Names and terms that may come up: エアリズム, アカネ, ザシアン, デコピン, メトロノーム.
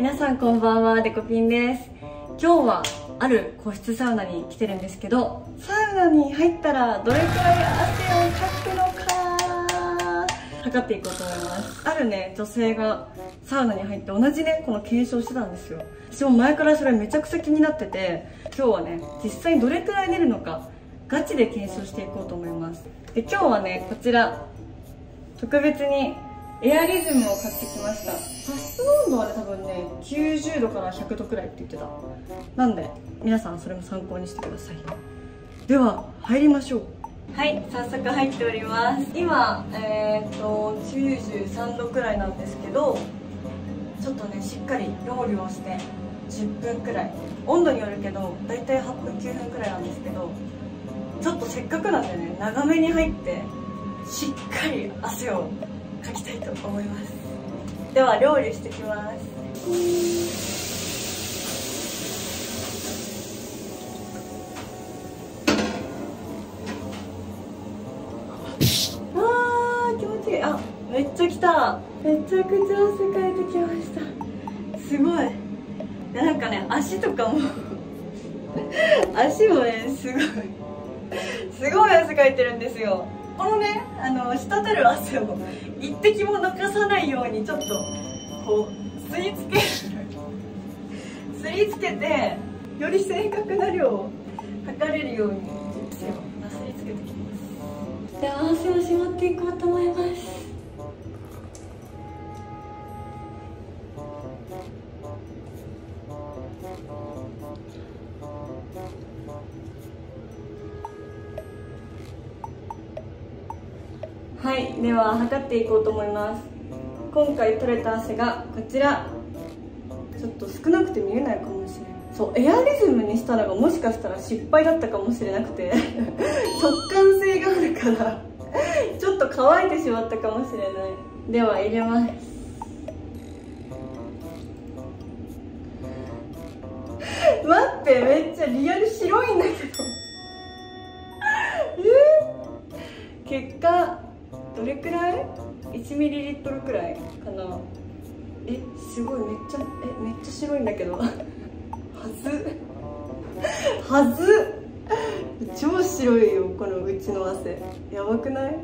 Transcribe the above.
皆さんこんばんは、デコピンです。今日はある個室サウナに来てるんですけど、サウナに入ったらどれくらい汗をかくのか測っていこうと思います。あるね、女性がサウナに入って同じねこの検証してたんですよ。私も前からそれめちゃくちゃ気になってて、今日はね実際にどれくらい出るのかガチで検証していこうと思います。で、今日はねこちら特別にエアリズムを買ってきました。発想温度はね多分ね90度から100度くらいって言ってた。なんで皆さんそれも参考にしてください。では入りましょう。はい、早速入っております。今93度くらいなんですけど、ちょっとねしっかり料理をして10分くらい、温度によるけど大体8分9分くらいなんですけど、ちょっとせっかくなんでね長めに入ってしっかり汗をかきたいと思います。では料理してきます。わー気持ちいい。あ、めっちゃきた。めちゃくちゃ汗かいてきました。すごい。なんかね足とかも足もねすごい汗かいてるんですよ。このね滴る汗を一滴も残さないようにちょっとこうすりつけてより正確な量を測れるように汗をなすりつけてきます。では汗を絞っていこうと思います。はい、では測っていこうと思います。今回取れた汗がこちら。ちょっと少なくて見えないかもしれない。そう、エアリズムにしたのがもしかしたら失敗だったかもしれなくて速乾性があるからちょっと乾いてしまったかもしれない。では入れます。待って、めっちゃリアル白いんだけど結果どれくらい 1ml くらいかな。すごい、めっちゃ白いんだけどはず超白いよこのうちの汗。やばくない？